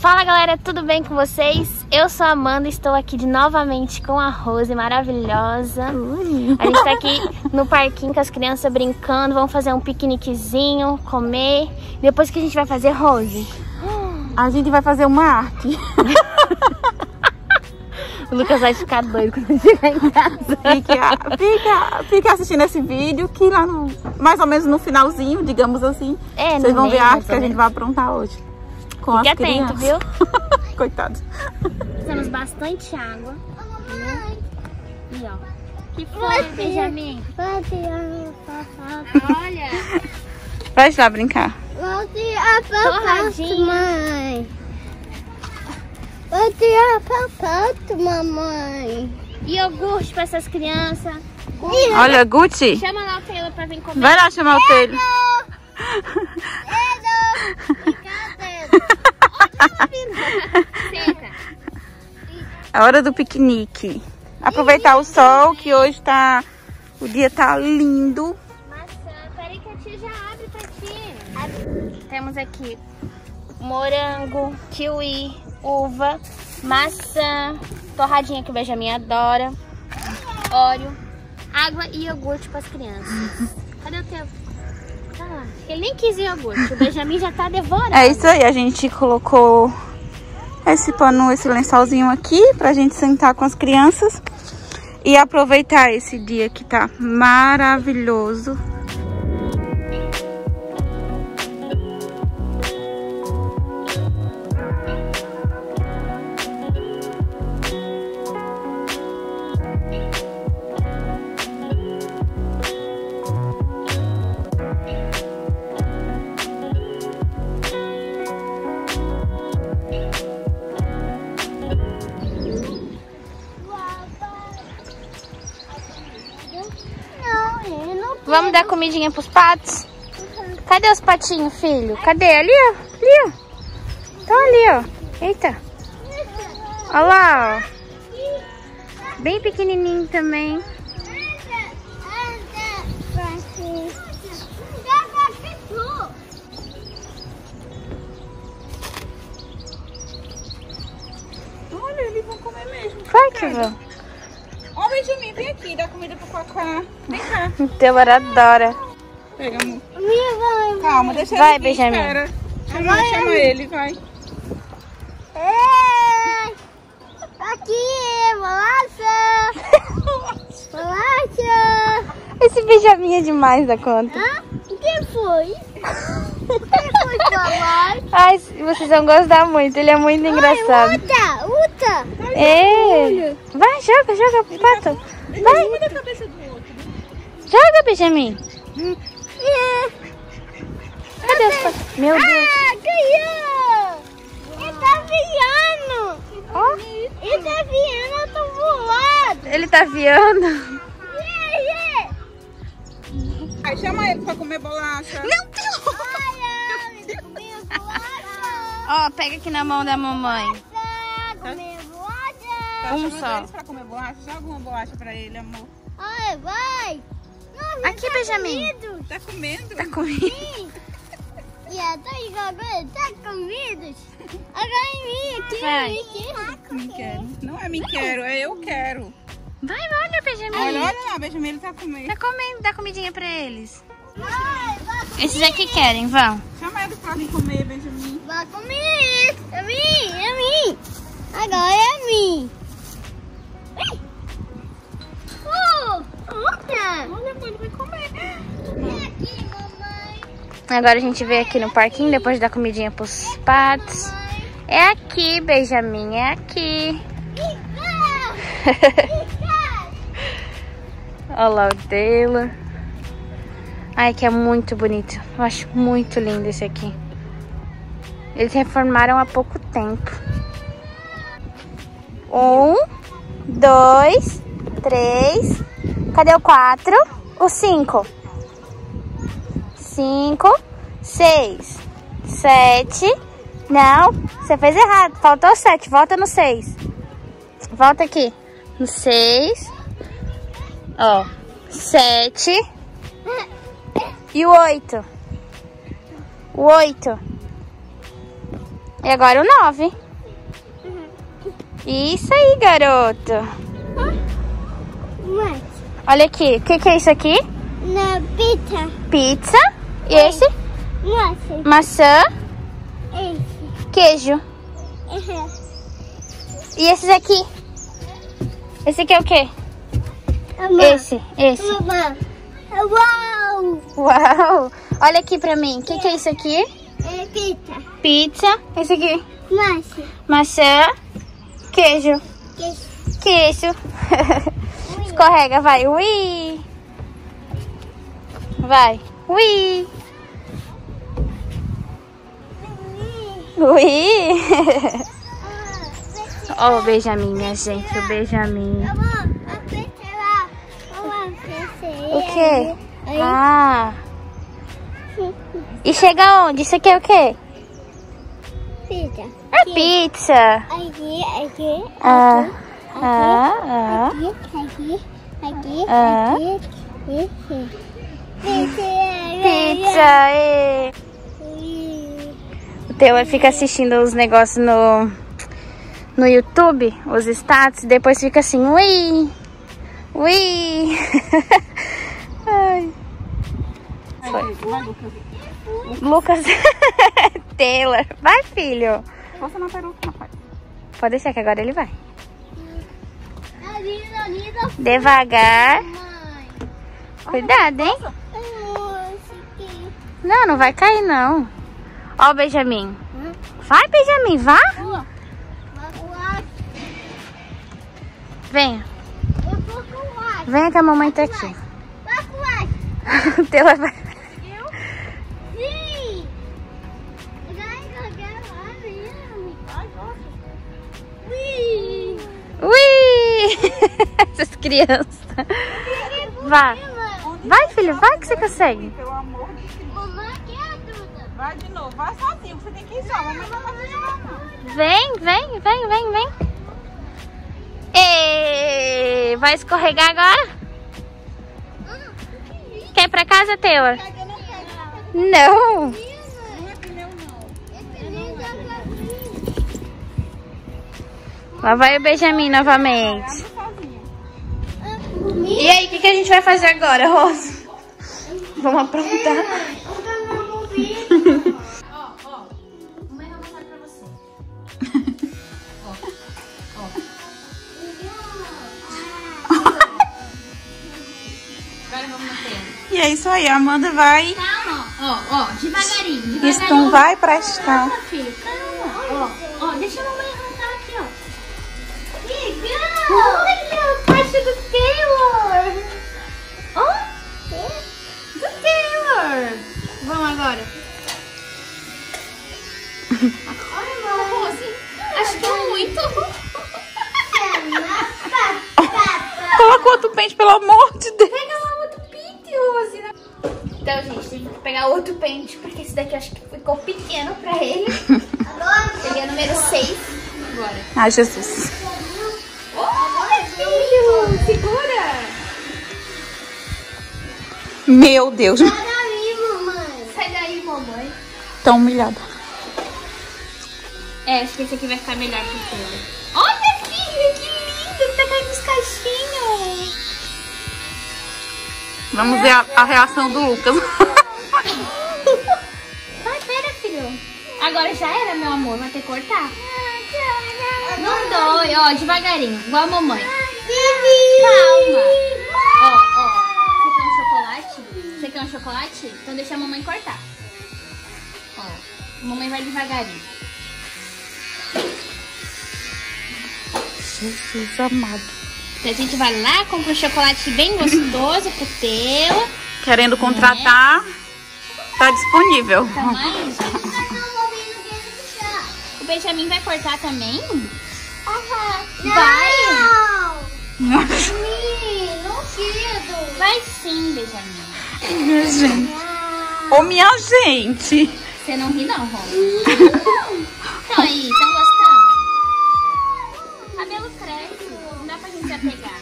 Fala galera, tudo bem com vocês? Eu sou a Amanda e estou aqui novamente com a Rose, maravilhosa. A gente está aqui no parquinho com as crianças brincando, vamos fazer um piqueniquezinho, comer. Depois que a gente vai fazer, Rose? A gente vai fazer uma arte. O Lucas vai ficar doido quando ele chegar em casa. Fica assistindo esse vídeo que lá no, mais ou menos no finalzinho, digamos assim, vocês vão ver a arte que a gente vai aprontar hoje. Com as crianças. Fique atento, viu? Coitado. Precisamos bastante água. Mamãe. E ó. Que foi, Benjamin? Olha. Vai lá brincar. Vou tirar foto, mãe. Vou tirar foto, mamãe. E iogurte pra essas crianças. Olha, Gucci. Chama lá o Taylor pra vir comer. Vai lá chamar o Taylor. A hora do piquenique. Aproveitar o sol, que hoje tá... O dia tá lindo. Maçã, peraí que a tia já abre pra ti. Temos aqui morango, kiwi, uva, maçã, torradinha que o Benjamin adora, óleo, água e iogurte para as crianças. Cadê o teu? Ah, ele nem quis iogurte, o Benjamin já tá devorando. É isso aí, a gente colocou esse pano, esse lençolzinho aqui pra gente sentar com as crianças e aproveitar esse dia que tá maravilhoso. Vamos dar comidinha pros patos? Cadê os patinhos, filho? Cadê? Ali, ó. Ali, ó. Estão ali, ó. Eita. Olha lá, ó. Bem pequenininho também. Olha, eles vão comer mesmo. Vai que vão. Ó, Benjamin, vem aqui, dá comida pro Cocá. Vem cá. O Taylor adora. Pega, amor. Calma, deixa ele. Vai, Benjamin. Chama ele, vai. Ei! Aqui, bolacha! Bolacha! Esse Benjamin é demais da conta. Hã? O que foi? O que foi, bolacha? Ai, vocês vão gostar muito, ele é muito engraçado. Uta, uta! É. Vai, joga pro pato. Vai. Joga, Benjamin. Cadê os patos? Meu Deus. Ah, ganhou. Ele tá viando. Ó. Ele tá viando, eu tô voando. Ele tá viando. Aí chama ele pra comer bolacha. Meu Deus. Ai, ele comeu bolacha. Ó, pega aqui na mão da mamãe. Tá um só. Pra comer bolacha? Joga uma bolacha pra ele, amor. Ai, vai! Nossa, aqui, tá Benjamin. Comido. Tá comendo? Tá comendo. Sim. E agora tá comido. Agora é mim, aqui. Vai. Eu me quero. Não é me quero, é eu quero. Vai, olha, Benjamin. Olha lá, Benjamin, ele tá comendo. Tá comendo, dá comidinha pra eles. Vai, esses aqui querem, vão. Chama eles pra vir comer, Benjamin. Vai comer. É mim. Agora é mim. Olha, mãe, vai comer. Vem aqui, mamãe. Agora a gente veio aqui no parquinho, depois de dar comidinha pros patos. É aqui, Benjamin, é aqui. Olha lá o Taylor. Ai, que é muito bonito. Eu acho muito lindo esse aqui. Eles reformaram há pouco tempo. 1, 2, 3... Cadê o 4? O 5. 5, 6, 7. Não, você fez errado. Faltou 7. Volta no 6. Volta aqui. No 6. Ó. 7. E o 8. O 8. E agora o 9. Isso aí, garoto. Olha aqui. O que, que é isso aqui? Não, pizza. Pizza. E esse? Nossa. Maçã. Esse. Queijo. Uhum. E esses aqui? Esse aqui é o quê? Amor. Esse. Amor. Uau! Uau! Olha aqui pra mim. O que é isso aqui? É pizza. Pizza. Esse aqui? Maçã. Maçã. Queijo. Queijo. Escorrega, vai. Ui! Vai. Ui! Ui! Ó, o Benjamin, minha gente, o Benjamin. O quê? Ah! E chega onde? Isso aqui é o quê? Pizza. É pizza. Pizza. O Taylor fica assistindo os negócios no YouTube, os status, depois fica assim, ui, ui. Ai. Foi. Lucas. Taylor. Vai, filho. Pode deixar que agora ele vai. Devagar. Cuidado, hein? Não, não vai cair, não. Ó o Benjamin. Vai, Benjamin, vá. Venha. Venha que a mamãe tá aqui. O Taylor vai. Ui! Essas crianças. Vá. Vai, filho, vai que você consegue. Vai de novo, vai sozinho, você tem que ir só. Mamãe não vai te ajudar, não. Vem. Ei, vai escorregar agora? Quer ir pra casa, Taylor? Não! Lá vai o Benjamin novamente. E aí, o que a gente vai fazer agora, Rose? Vamos aprontar? E é isso aí, a Amanda vai. Calma, ó, devagarinho. Isso não vai prestar. Calma, filho, calma. Ó, deixa a mamãe arrancar aqui, ó. Legal! Olha o caixa do Taylor! Ó! Do Taylor! Vamos agora. Olha, Rose. Acho que é muito. Coloca outro pente, pelo amor de Deus. Então, gente, tem que pegar outro pente, porque esse daqui acho que ficou pequeno pra ele. Peguei o número 6 agora. Ai, Jesus. Olha, filho, segura. Meu Deus. Sai daí, mamãe. Tão humilhada. É, acho que esse aqui vai ficar melhor que ele. Olha, filho, que lindo. Ele tá caindo os caixinhos. Vamos ver a reação do Lucas. Vai, pera, filho. Agora já era, meu amor. Vai ter que cortar. Não dói. Ó, devagarinho. Igual a mamãe. Calma. Ó. Você quer um chocolate? Então deixa a mamãe cortar. Ó. A mamãe vai devagarinho. Jesus amado. Então a gente vai lá, compra um chocolate bem gostoso pro Taylor. Querendo contratar, tá disponível. Tá mais? O Benjamin vai cortar também? Uhum. Vai! Não! Não quero! Vai sim, Benjamin. Minha gente. Ô, minha gente! Você não ri não, Rony. Então aí, estão gostando? O cabelo cresce. Pegar.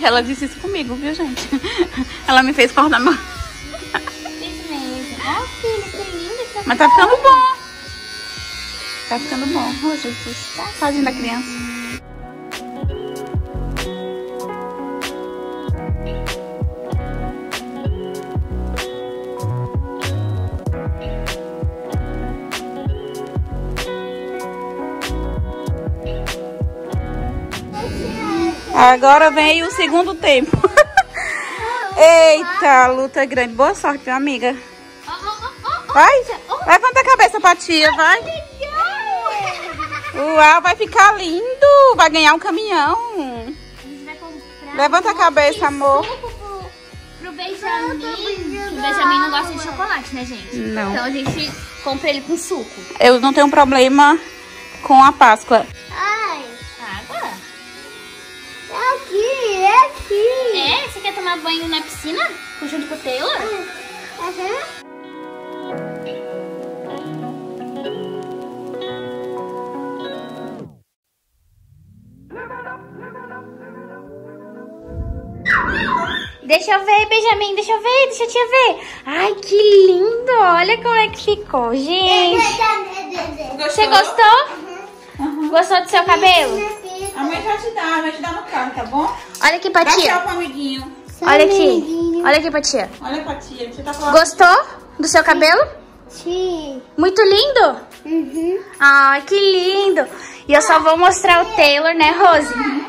Ela disse isso comigo, viu, gente? Ela me fez cortar meu. Isso mesmo. Ó, filho, que lindo. Mas tá ficando bom. Tá ficando bom. Oh, Jesus, tá fazendo a criança. Agora vem o segundo tempo. Eita, luta grande. Boa sorte, minha amiga. Vai, levanta a cabeça pra tia, vai. Uau, vai ficar lindo. Vai ganhar um caminhão. A gente vai comprar. Levanta a cabeça, amor. Pro Benjamin. O Benjamin não gosta de chocolate, né, gente? Não. Então a gente compra ele com suco. Eu não tenho problema com a Páscoa. Ai, água? É aqui, é aqui. É? Você quer tomar banho na piscina? Junto com o Taylor? Aham. Deixa eu ver, Benjamin, deixa a tia ver. Ai, que lindo, olha como é que ficou, gente. Gostou? Você gostou? Uhum. Gostou do seu cabelo? A mãe vai te dar no carro, tá bom? Olha aqui pra tia. Pro amiguinho. Olha aqui, pra tia. Olha pra tia, você tá falando. Gostou do seu cabelo? Sim. Muito lindo? Uhum. Ai, que lindo. E eu só vou mostrar o Taylor, né, Rose?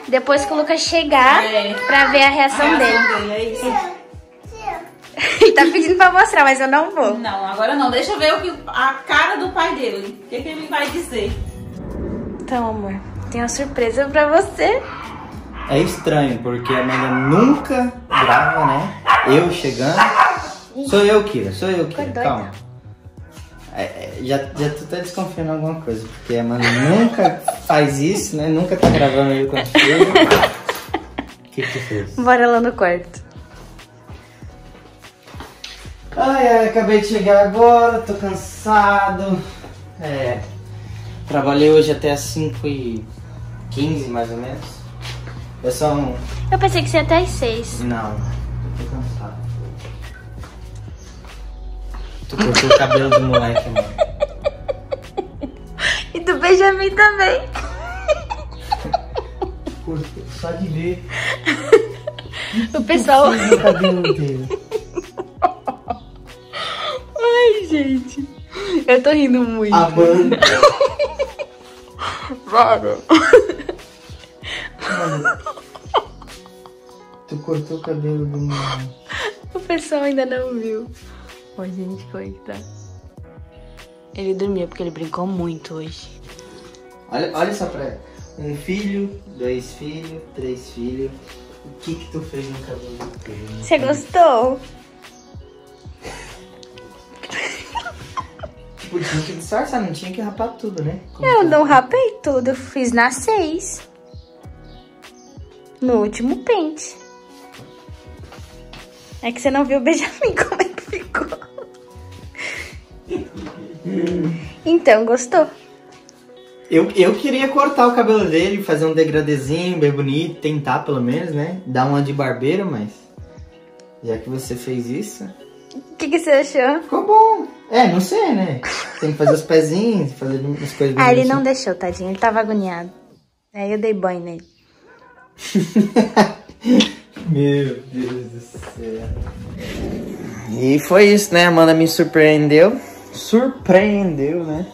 Depois que o Lucas chegar, pra ver a reação dele. É isso. Ele tá pedindo pra mostrar, mas eu não vou. Não, agora não. Deixa eu ver o que, a cara do pai dele. O que, que ele vai dizer. Então, amor, tem uma surpresa pra você. É estranho, porque a Amanda nunca grava, né? Eu chegando. Sou eu, Kira. Ficou calma. Doida. Já tô até desconfiando alguma coisa, porque a Amanda nunca faz isso, né? Nunca tá gravando ele com a filha. O que que fez? Bora lá no quarto. Ai, acabei de chegar agora, tô cansado. É, trabalhei hoje até às 5h15, mais ou menos. É só um... Eu pensei que você ia até às 6. Não, tô cansado. Tu cortou o cabelo do moleque, mano. E do Benjamin também. Cortou, só de ver. O pessoal... O cabelo dele. Ai, gente. Eu tô rindo muito. Amanda. Vaga. Tu cortou o cabelo do moleque. O pessoal ainda não viu. Oi, gente, como é que tá? Ele dormiu porque ele brincou muito hoje. Olha só pra ela. Um filho, 2 filhos, 3 filhos. O que que tu fez no cabelo do Taylor? Você gostou? Tipo, tinha que disfarçar, não tinha que rapar tudo, né? Como eu não rapei tudo, eu fiz na 6. No último pente. É que você não viu o Benjamin como é que ficou. Então, gostou? Eu queria cortar o cabelo dele, fazer um degradezinho bem bonito, tentar pelo menos, né? Dar uma de barbeiro, mas... Já que você fez isso... O que que você achou? Ficou bom. É, não sei, né? Tem que fazer os pezinhos, fazer as coisas... Ah, ele não deixou, tadinho. Ele tava agoniado. Aí eu dei banho nele. Meu Deus do céu. E foi isso, né? A Amanda me surpreendeu. Surpreendeu, né?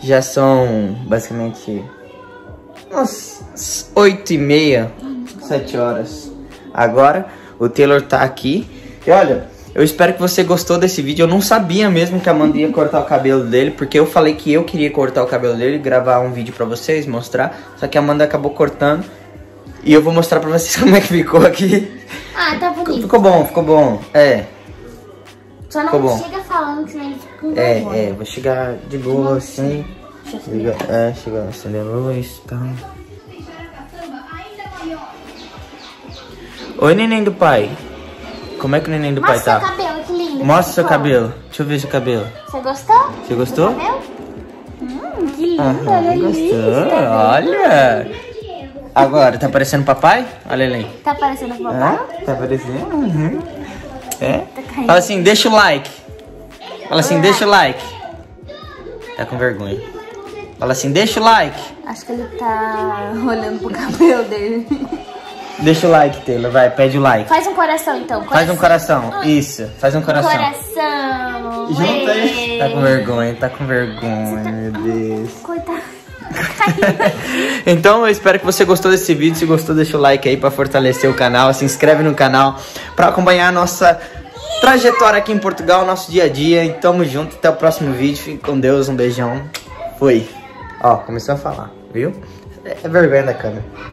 Já são basicamente umas 8h30, 7 horas. Agora o Taylor tá aqui. E olha, eu espero que você gostou desse vídeo. Eu não sabia mesmo que a Amanda ia cortar o cabelo dele, porque eu falei que eu queria cortar o cabelo dele, gravar um vídeo pra vocês, mostrar. Só que a Amanda acabou cortando. E eu vou mostrar pra vocês como é que ficou aqui. Ah, tá bonito. Ficou bom, ficou bom. É. Só não chega falando que você ficou bom. É, vou chegar de boa assim. Chegar, acender a luz e tal. Oi, neném do pai. Como é que o neném do pai tá? Mostra seu cabelo, que lindo. Mostra seu cabelo. Deixa eu ver seu cabelo. Você gostou? Você gostou? Que lindo, olha ali. Olha. Agora, tá parecendo papai? Olha ele aí. Tá parecendo papai? Ah, tá parecendo. Uhum. É. Fala assim, deixa o like. Tá com vergonha. Fala assim, deixa o like. Acho que ele tá olhando pro cabelo dele. Deixa o like, Taylor, vai, pede o like. Faz um coração, então. Coração. Faz um coração, isso. Faz um coração. Coração. Junta aí. Tá com vergonha, tá... meu Deus. Coitado. Então eu espero que você gostou desse vídeo. Se gostou, deixa o like aí pra fortalecer o canal. Se inscreve no canal pra acompanhar a nossa trajetória aqui em Portugal, nosso dia a dia. E tamo junto, até o próximo vídeo. Fique com Deus, um beijão. Fui. Ó, começou a falar, viu? É vergonha da câmera.